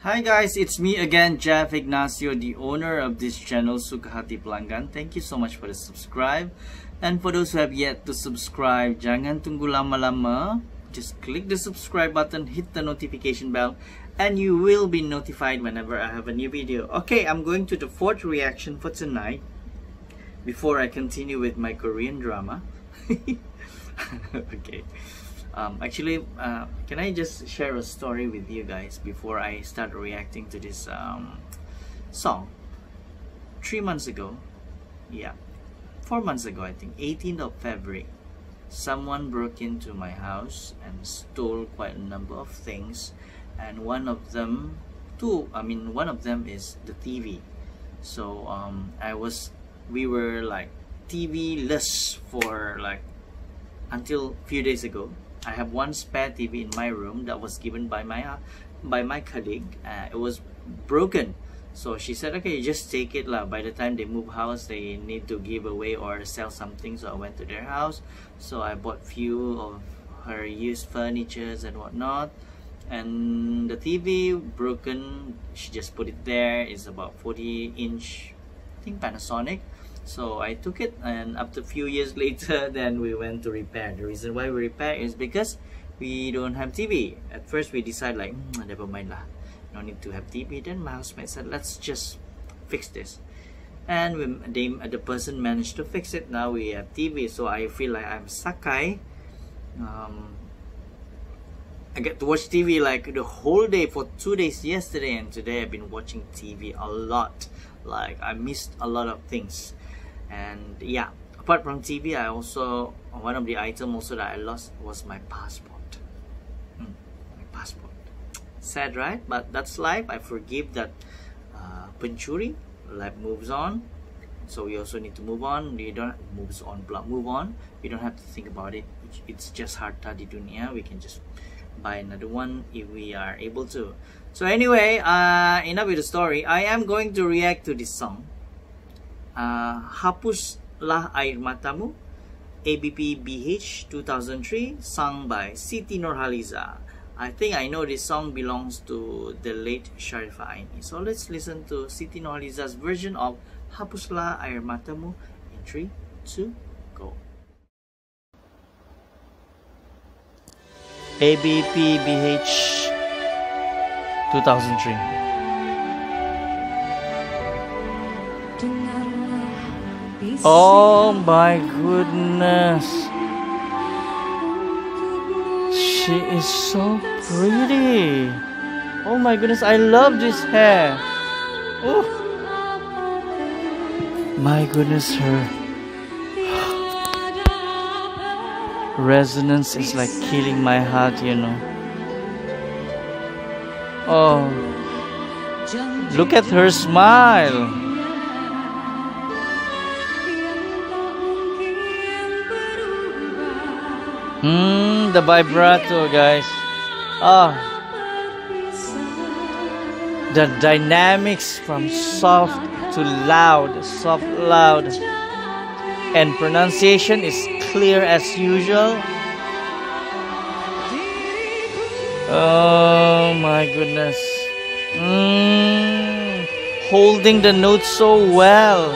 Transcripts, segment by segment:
Hi guys, it's me again, Jeff Ignacio, the owner of this channel, Suka Hati Pelanggan. Thank you so much for the subscribe. And for those who have yet to subscribe, jangan tunggu lama-lama. Just click the subscribe button, hit the notification bell, and you will be notified whenever I have a new video. Okay, I'm going to the fourth reaction for tonight before I continue with my Korean drama. Okay. Can I just share a story with you guys before I start reacting to this song? 4 months ago, I think, 18th of February, someone broke into my house and stole quite a number of things, and one of them is the TV. So we were like TV-less for like until a few days ago. I have one spare TV in my room that was given by my colleague. It was broken, so she said, okay, you just take it lah. By the time they move house, they need to give away or sell something. So I went to their house, so I bought few of her used furnitures and whatnot, and the TV broken, she just put it there. It's about 40-inch, I think, Panasonic. So I took it, and up to a few years later, then we went to repair. The reason why we repair is because we don't have TV. At first, we decided like, never mind lah, no need to have TV. Then my housemate said, let's just fix this. And the person managed to fix it. Now we have TV, so I feel like I'm Sakai. I get to watch TV like the whole day for 2 days yesterday, and today I've been watching TV a lot. Like, I missed a lot of things. And yeah, apart from TV, I also, one of the items also that I lost was my passport. My passport. Sad, right? But that's life. I forgive that pencuri. Life moves on. So we also need to move on. We don't move on. We don't have to think about it. It's just harta di dunia. We can just buy another one if we are able to. So anyway, enough with the story. I am going to react to this song. Hapuslah Air Matamu, ABP BH 2003, sung by Siti Nurhaliza. I think I know this song belongs to the late Sharifah Aini. So let's listen to Siti Nurhaliza's version of Hapuslah Air Matamu in 3, 2, go. ABP BH 2003. Oh my goodness, she is so pretty. Oh my goodness, I love this hair. Oh my goodness, her resonance is like killing my heart, you know. Oh, look at her smile. The vibrato, guys. Ah, the dynamics from soft to loud, soft, loud, and pronunciation is clear as usual. Oh my goodness, holding the notes so well.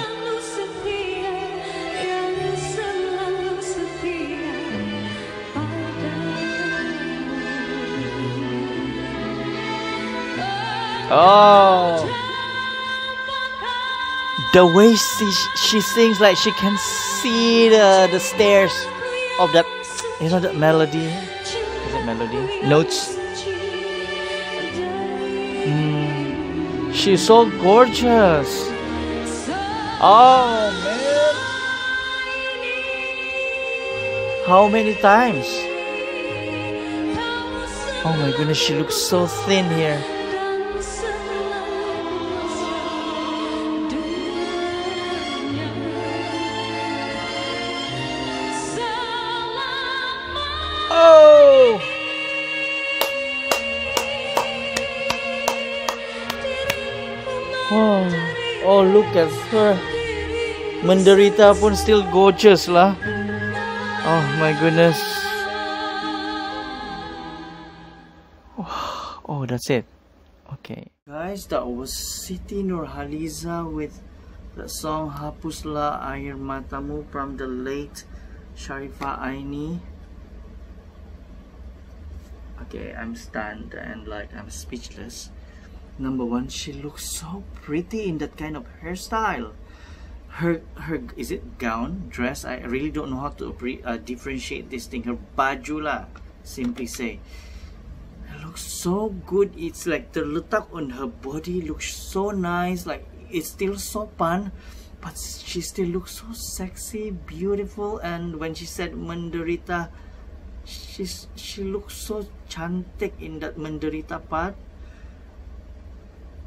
Oh, the way she sings, like she can see the stairs of that, you know, that melody. Is it melody? Notes. She's so gorgeous. Oh man, how many times? Oh my goodness, she looks so thin here. Oh, look at her. Menderita pun still gorgeous lah. Oh my goodness. Oh, that's it. Okay. Guys, that was Siti Nurhaliza with the song Hapuslah Air Matamu from the late Sharifah Aini. Okay, I'm stunned and like I'm speechless. Number one, she looks so pretty in that kind of hairstyle. Her is it gown, dress? I really don't know how to differentiate this thing. Her bajula, simply say. It looks so good. It's like the letak on her body looks so nice. Like it's still so fun, but she still looks so sexy, beautiful. And when she said menderita, she looks so chantik in that menderita part.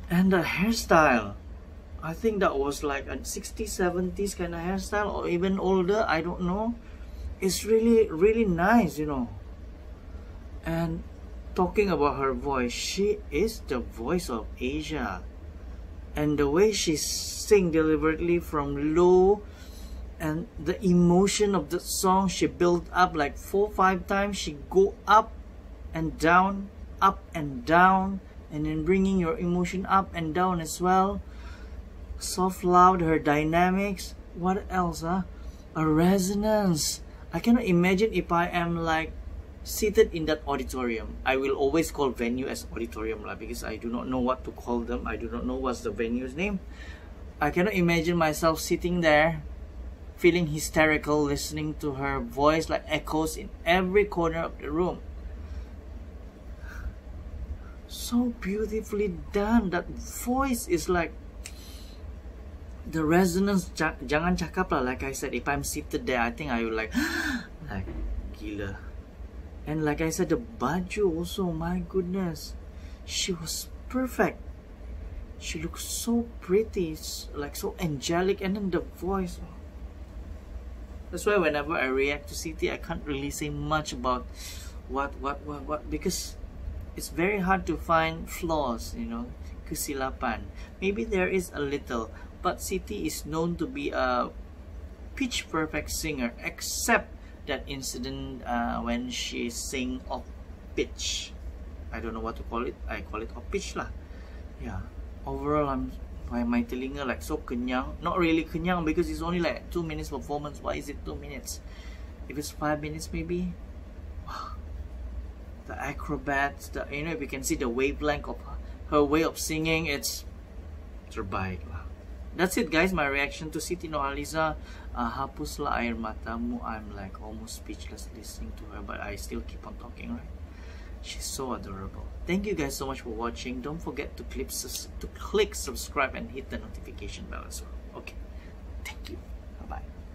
And the hairstyle, I think that was like a 60s, 70s kind of hairstyle, or even older, I don't know. It's really, really nice, you know. And talking about her voice, she is the voice of Asia. And the way she sings deliberately from low, and the emotion of the song, she built up like 4 or 5 times. She go up and down, and then bringing your emotion up and down as well. Soft, loud, her dynamics. What else, huh? A resonance. I cannot imagine if I am like seated in that auditorium. I will always call venue as auditorium lah, because I do not know what to call them. I do not know what's the venue's name. I cannot imagine myself sitting there feeling hysterical, listening to her voice like echoes in every corner of the room. So beautifully done. That voice is like the resonance. Jangan cakap lah, like I said, if I'm seated there, I think I will like like gila. And like I said, the baju also, my goodness, she was perfect. She looked so pretty, like so angelic. And then the voice. That's why whenever I react to Siti, I can't really say much about what, because it's very hard to find flaws, you know, kesilapan. Maybe there is a little, but Siti is known to be a pitch perfect singer, except that incident when she sang off pitch. I don't know what to call it. I call it off pitch lah. Yeah. Overall, my telinga like so kenyang. Not really kenyang, because it's only like 2 minutes performance. Why is it 2 minutes? If it's 5 minutes maybe. Wow. The acrobats, the, you know, if you can see the wavelength of her way of singing, it's terbaik lah. That's it, guys. My reaction to Siti Nurhaliza, Hapuslah Air Matamu. I'm like almost speechless listening to her, but I still keep on talking, right? She's so adorable. Thank you guys so much for watching. Don't forget to click subscribe and hit the notification bell as well. Okay, thank you. Bye-bye.